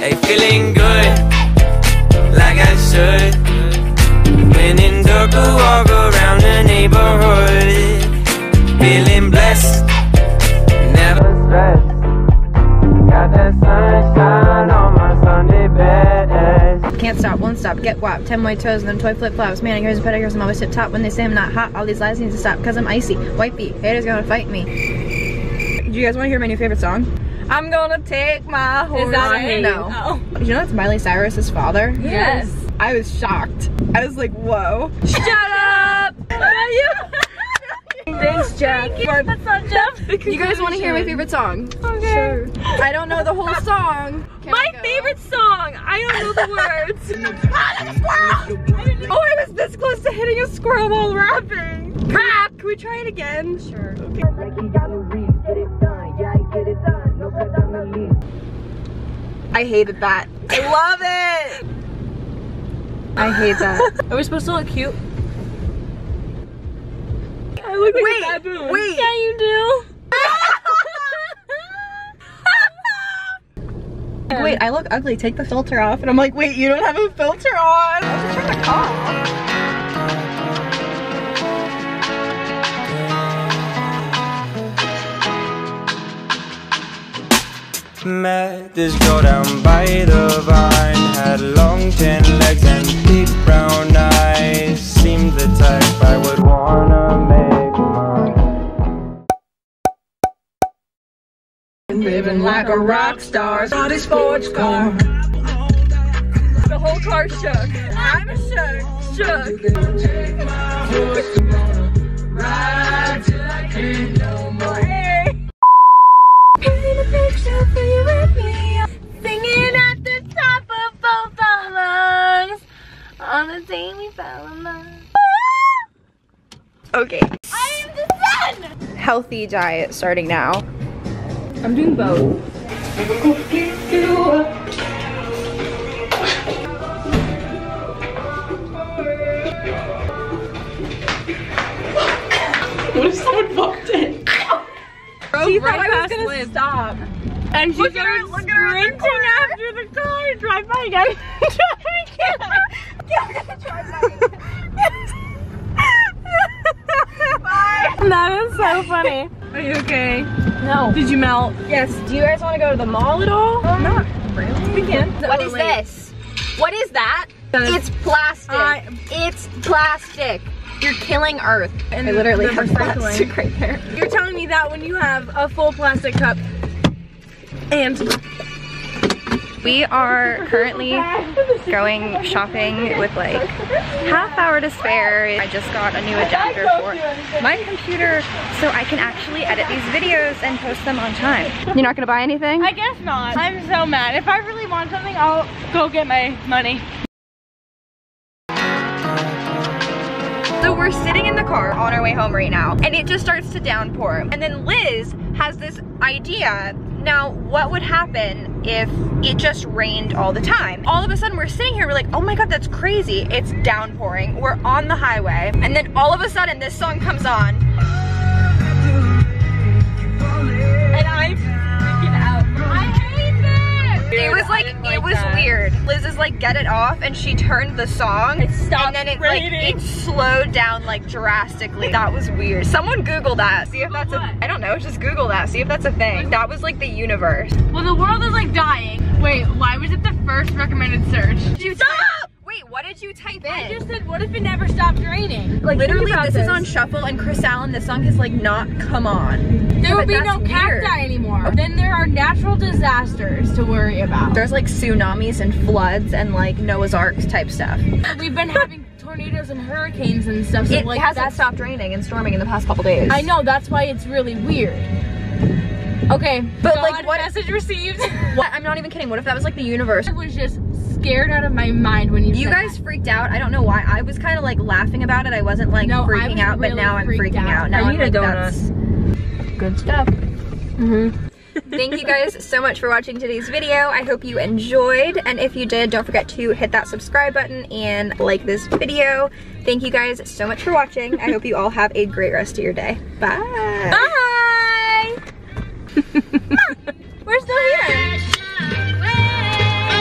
Hey, feeling good, like I should. When in dark, I walk around the neighborhood. Feeling blessed, never stressed. Got that sunshine on my Sunday best. Can't stop, won't stop, get whopped. 10 white toes and them toy flip-flops. Manicures and pedicures, I'm always tip-top. When they say I'm not hot, all these lies need to stop. Because I'm icy, white beat, haters gonna fight me. Do you guys want to hear my new favorite song? I'm gonna take my horse. Is that right? No. Oh. You know that's Miley Cyrus's father? Yes. I was shocked. I was like, whoa. Shut up! Thanks, Jeff. That's not Jeff. You guys want to hear my favorite song? Okay. Sure. I don't know the whole song. My favorite song! I don't know the words. Ah, there's a squirrel! Oh, I was this close to hitting a squirrel while rapping. Crap! Can we try it again? Sure. Okay. I hated that. I love it! I hate that. Are we supposed to look cute? I look like a baboon. Wait! Yeah, you do! Wait, I look ugly. Take the filter off. And I'm like, wait, you don't have a filter on! I have to turn the car off. Met this girl down by the vine. Had long thin legs and deep brown eyes. Seemed the type I would wanna make mine. Living like a rock star, got a sports car. The whole car shook. I'm shook. Take my horse tomorrow, ride till I can't no more. With me, singing at the top of both our lungs on the day we fell in love. Okay. I am the sun! Healthy diet starting now. I'm doing both. What if someone walked in? She thought I was gonna stop. And she's sprinting after the car and drive by again. That is so funny. Are you okay? No. Did you melt? Yes. Do you guys want to go to the mall at all? Not really. We can. What is this? What is that? It's plastic. It's plastic. You're killing Earth. And I literally have plastic right there. You're telling me that when you have a full plastic cup. And we are currently going shopping with like half hour to spare. I just got a new adapter for my computer so I can actually edit these videos and post them on time. You're not gonna buy anything? I guess not. I'm so mad. If I really want something, I'll go get my money. So we're sitting in the car on our way home right now and it just starts to downpour. And then Liz has this idea. Now, what would happen if it just rained all the time? All of a sudden, we're sitting here, we're like, oh my God, that's crazy. It's downpouring, we're on the highway. And then all of a sudden, this song comes on. And I'm freaking out. I hate this! It was like, it was weird. Liz is like, get it off, and she turned the song. It stopped raining. And then it slowed down like drastically. That was weird. Someone Google that. See if that's a, I don't know, just Google that. See if that's a thing. That was like the universe. Well, the world is like dying. Wait, why was it the first recommended search? You stop! Wait, what did you type in? I just said, what if it never stopped raining? Like literally, this is on shuffle and Chris Allen, this song has like not come on. There will be no cacti anymore. Then there are natural disasters to worry about. There's like tsunamis and floods and like Noah's Ark type stuff. We've been having tornadoes and hurricanes and stuff. So it like hasn't stopped raining and storming in the past couple days. I know, that's why it's really weird. Okay, but God, like what message received? What? I'm not even kidding, what if that was like the universe? I was just scared out of my mind when you guys that. Freaked out. I don't know why. I was kind of like laughing about it. I wasn't like freaking out, really, but now I'm freaking out. Now I need a donut. Good stuff. Thank you guys so much for watching today's video. I hope you enjoyed, and if you did, don't forget to hit that subscribe button and like this video. Thank you guys so much for watching. I hope you all have a great rest of your day. Bye. Bye. We're still here.